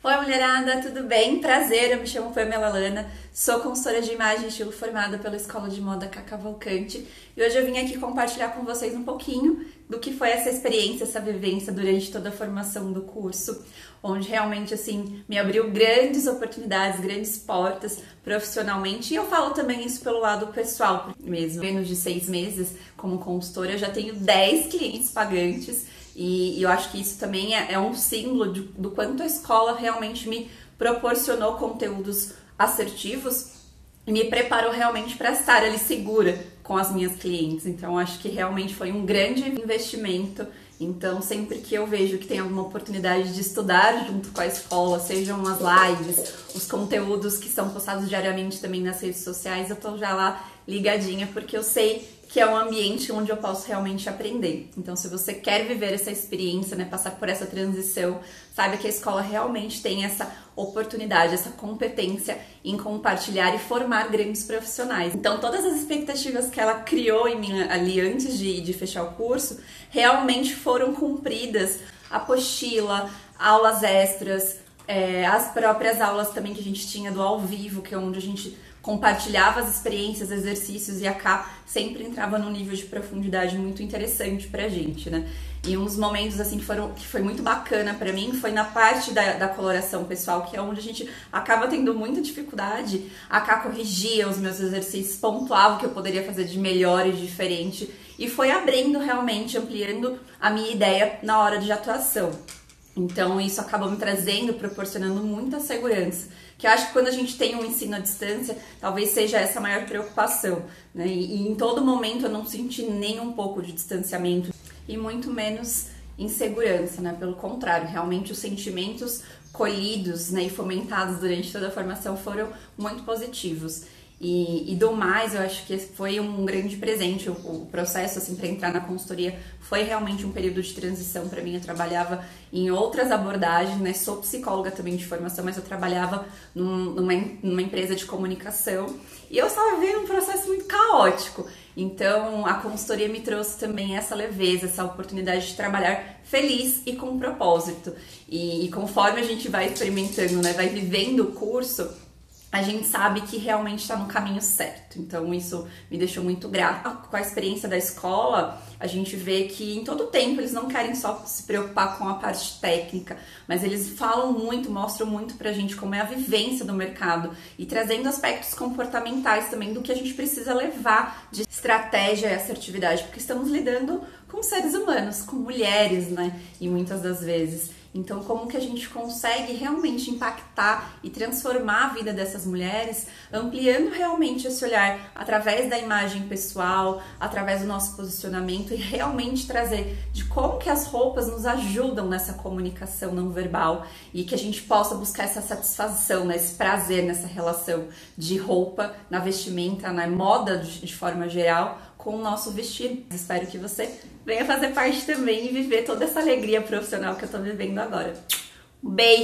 Oi mulherada, tudo bem? Prazer, eu me chamo Pâmela Lana, sou consultora de imagem e estilo formada pela Escola de Moda Cacavalcante e hoje eu vim aqui compartilhar com vocês um pouquinho do que foi essa experiência, essa vivência durante toda a formação do curso, onde realmente assim me abriu grandes oportunidades, grandes portas profissionalmente, e eu falo também isso pelo lado pessoal mesmo. Em menos de 6 meses como consultora eu já tenho 10 clientes pagantes. E eu acho que isso também é um símbolo do quanto a escola realmente me proporcionou conteúdos assertivos e me preparou realmente para estar ali segura com as minhas clientes. Então, acho que realmente foi um grande investimento. Então, sempre que eu vejo que tem alguma oportunidade de estudar junto com a escola, sejam as lives, os conteúdos que são postados diariamente também nas redes sociais, eu tô já lá ligadinha, porque eu sei que é um ambiente onde eu posso realmente aprender. Então, se você quer viver essa experiência, né, passar por essa transição, saiba que a escola realmente tem essa oportunidade, essa competência em compartilhar e formar grandes profissionais. Então, todas as expectativas que ela criou em mim ali antes de fechar o curso, realmente foram cumpridas. Apostila, aulas extras, as próprias aulas também que a gente tinha do ao vivo, que é onde a gente compartilhava as experiências, exercícios, e a Cá sempre entrava num nível de profundidade muito interessante pra gente, né? E uns momentos assim que foi muito bacana pra mim foi na parte da coloração pessoal, que é onde a gente acaba tendo muita dificuldade. A Cá corrigia os meus exercícios, pontuava o que eu poderia fazer de melhor e diferente, e foi abrindo realmente, ampliando a minha ideia na hora de atuação. Então isso acabou me trazendo, proporcionando muita segurança, que eu acho que quando a gente tem um ensino à distância, talvez seja essa a maior preocupação, né? E em todo momento eu não senti nem um pouco de distanciamento e muito menos insegurança, né? Pelo contrário, realmente os sentimentos colhidos, né, e fomentados durante toda a formação foram muito positivos. E do mais, eu acho que foi um grande presente. O processo assim para entrar na consultoria foi realmente um período de transição para mim. Eu trabalhava em outras abordagens, né? Sou psicóloga também de formação, mas eu trabalhava numa empresa de comunicação e eu estava vivendo um processo muito caótico. Então a consultoria me trouxe também essa leveza, essa oportunidade de trabalhar feliz e com propósito. E conforme a gente vai experimentando, né, vai vivendo o curso, a gente sabe que realmente está no caminho certo. Então isso me deixou muito grata. Com a experiência da escola, a gente vê que em todo tempo eles não querem só se preocupar com a parte técnica, mas eles falam muito, mostram muito pra gente como é a vivência do mercado e trazendo aspectos comportamentais também do que a gente precisa levar de estratégia e assertividade, porque estamos lidando com seres humanos, com mulheres, né? E muitas das vezes. Então, como que a gente consegue realmente impactar e transformar a vida dessas mulheres, ampliando realmente esse olhar através da imagem pessoal, através do nosso posicionamento, e realmente trazer de como que as roupas nos ajudam nessa comunicação não verbal e que a gente possa buscar essa satisfação, né, esse prazer nessa relação de roupa, na vestimenta, na moda de forma geral, com o nosso vestir. Espero que você venha fazer parte também e viver toda essa alegria profissional que eu tô vivendo agora. Um beijo!